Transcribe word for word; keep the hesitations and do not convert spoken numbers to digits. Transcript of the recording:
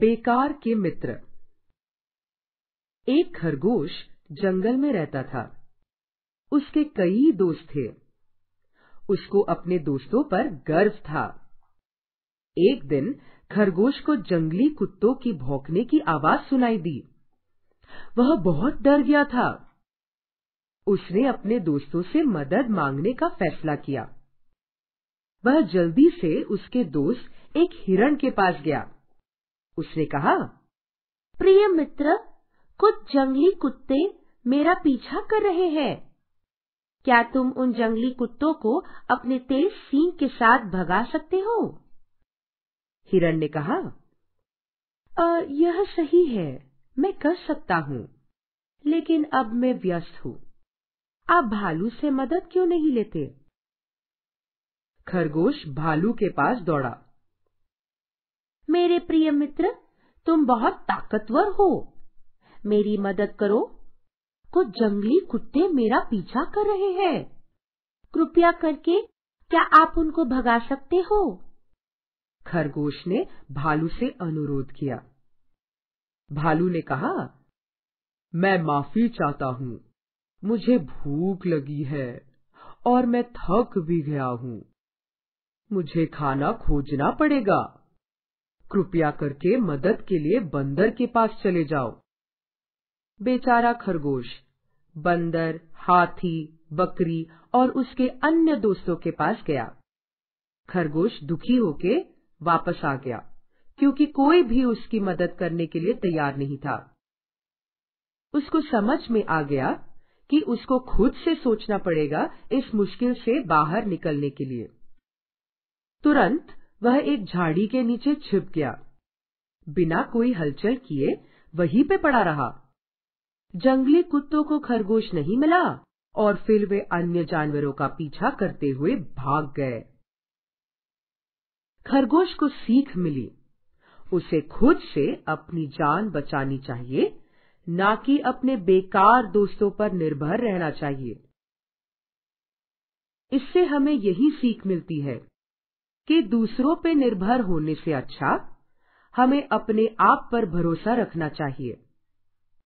बेकार के मित्र। एक खरगोश जंगल में रहता था। उसके कई दोस्त थे। उसको अपने दोस्तों पर गर्व था। एक दिन खरगोश को जंगली कुत्तों की भौंकने की आवाज सुनाई दी। वह बहुत डर गया था। उसने अपने दोस्तों से मदद मांगने का फैसला किया। वह जल्दी से उसके दोस्त एक हिरण के पास गया। उसने कहा, प्रिय मित्र, कुछ जंगली कुत्ते मेरा पीछा कर रहे हैं। क्या तुम उन जंगली कुत्तों को अपने तेज सींग के साथ भगा सकते हो? हिरण ने कहा, आ, यह सही है, मैं कर सकता हूँ, लेकिन अब मैं व्यस्त हूँ। आप भालू से मदद क्यों नहीं लेते? खरगोश भालू के पास दौड़ा। मेरे प्रिय मित्र, तुम बहुत ताकतवर हो। मेरी मदद करो। कुछ जंगली कुत्ते मेरा पीछा कर रहे हैं। कृपया करके क्या आप उनको भगा सकते हो? खरगोश ने भालू से अनुरोध किया। भालू ने कहा, मैं माफी चाहता हूँ, मुझे भूख लगी है और मैं थक भी गया हूँ। मुझे खाना खोजना पड़ेगा। कृपया करके मदद के लिए बंदर के पास चले जाओ। बेचारा खरगोश बंदर, हाथी, बकरी और उसके अन्य दोस्तों के पास गया। खरगोश दुखी होके वापस आ गया, क्योंकि कोई भी उसकी मदद करने के लिए तैयार नहीं था। उसको समझ में आ गया कि उसको खुद से सोचना पड़ेगा इस मुश्किल से बाहर निकलने के लिए। तुरंत वह एक झाड़ी के नीचे छिप गया। बिना कोई हलचल किए वहीं पे पड़ा रहा। जंगली कुत्तों को खरगोश नहीं मिला और फिर वे अन्य जानवरों का पीछा करते हुए भाग गए। खरगोश को सीख मिली, उसे खुद से अपनी जान बचानी चाहिए, ना कि अपने बेकार दोस्तों पर निर्भर रहना चाहिए। इससे हमें यही सीख मिलती है कि दूसरों पे निर्भर होने से अच्छा हमें अपने आप पर भरोसा रखना चाहिए।